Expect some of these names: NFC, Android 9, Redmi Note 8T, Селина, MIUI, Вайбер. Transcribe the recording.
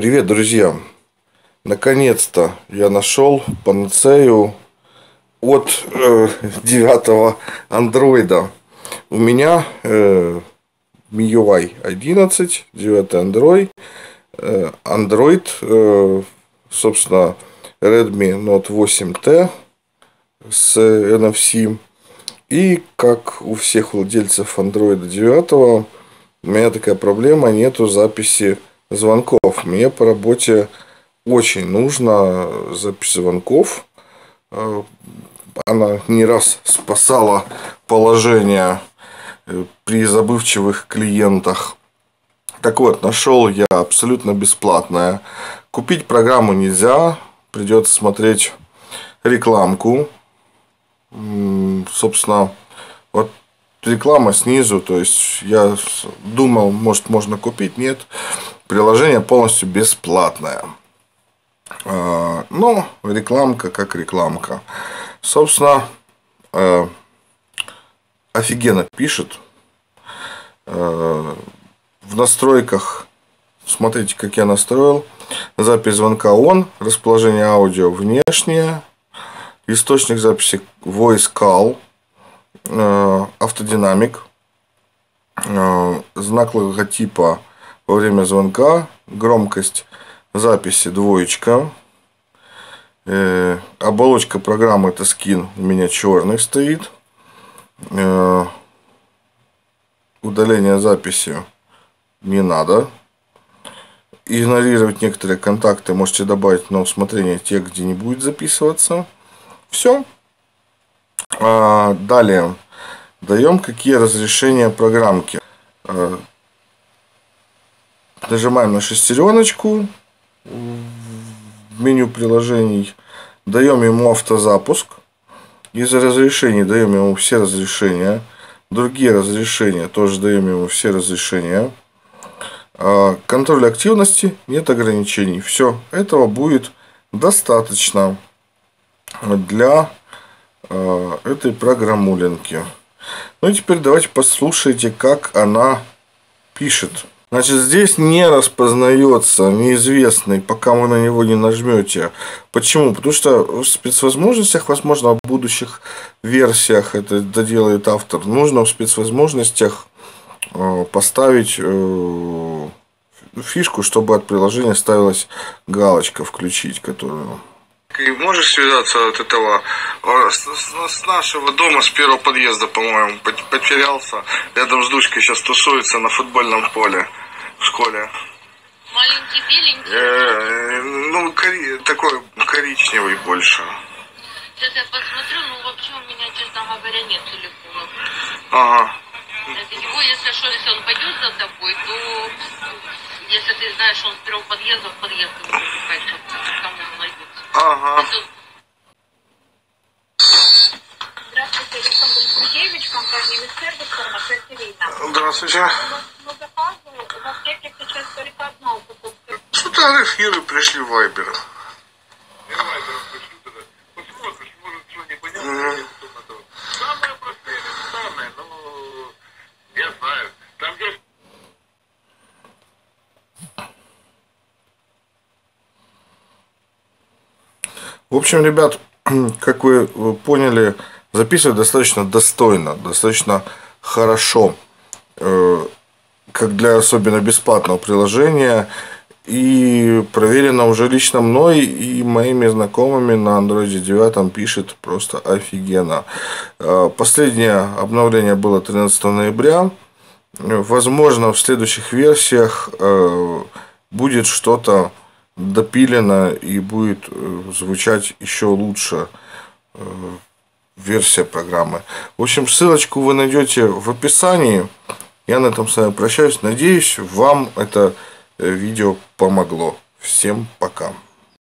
Привет, друзья! Наконец-то я нашел панацею от 9 Android. У меня MIUI 11, 9 Android, собственно, Redmi Note 8T с NFC. И как у всех владельцев Android 9, у меня такая проблема, нету записи звонков. Мне по работе очень нужна запись звонков. Она не раз спасала положение при забывчивых клиентах. Так вот, нашел я абсолютно бесплатное. Купить программу нельзя, придется смотреть рекламку. Собственно, вот реклама снизу, то есть я думал, может, можно купить, нет. Приложение полностью бесплатное. Но рекламка как рекламка. Собственно, офигенно пишет. В настройках, смотрите, как я настроил. Запись звонка он, расположение аудио внешнее, источник записи voice call, автодинамик, знак логотипа во время звонка, громкость записи 2, оболочка программы — это скин, у меня черный стоит, удаление записи не надо, игнорировать некоторые контакты можете добавить на усмотрение тех, где не будет записываться. Все. Далее даем какие разрешения программки. Нажимаем на шестереночку в меню приложений. Даем ему автозапуск. Из разрешений даем ему все разрешения. Другие разрешения тоже даем ему все разрешения. Контроль активности, нет ограничений. Все. Этого будет достаточно для этой программуленки. Ну и теперь давайте послушайте, как она пишет. Значит, здесь не распознается неизвестный, пока вы на него не нажмете. Почему? Потому что в спецвозможностях, возможно, в будущих версиях, это доделает автор, нужно в спецвозможностях поставить фишку, чтобы от приложения ставилась галочка «включить», которую... И можешь связаться от этого, с нашего дома, с первого подъезда, по-моему, потерялся. Рядом с Дучкой сейчас тусуется на футбольном поле в школе. Маленький беленький? Ну, такой коричневый больше. Сейчас я посмотрю, ну вообще у меня, честно говоря, нет телефона. Ага. Его, если что, если он пойдет за тобой, то если ты знаешь, что он с первого подъезда в подъезд будет искать, то там он найдет. Ага. Здравствуйте, Александр Сергеевич, компания «Сервис», фармация «Селина». Здравствуйте. Мы заказываем, у нас техник сейчас только одна упаковка. Что-то арефиры пришли в Вайбер. Я Вайбер включу тогда. Вот просто, может, что непонятно, самое простое, элементарное, но я знаю. Там есть... В общем, ребят, как вы поняли, записывать достаточно достойно, достаточно хорошо, как для особенно бесплатного приложения, и проверено уже лично мной и моими знакомыми на Android 9, пишет просто офигенно. Последнее обновление было 13 ноября, возможно, в следующих версиях будет что-то допилено и будет звучать еще лучше версия программы. В общем, ссылочку вы найдете в описании. Я на этом с вами прощаюсь. Надеюсь, вам это видео помогло. Всем пока.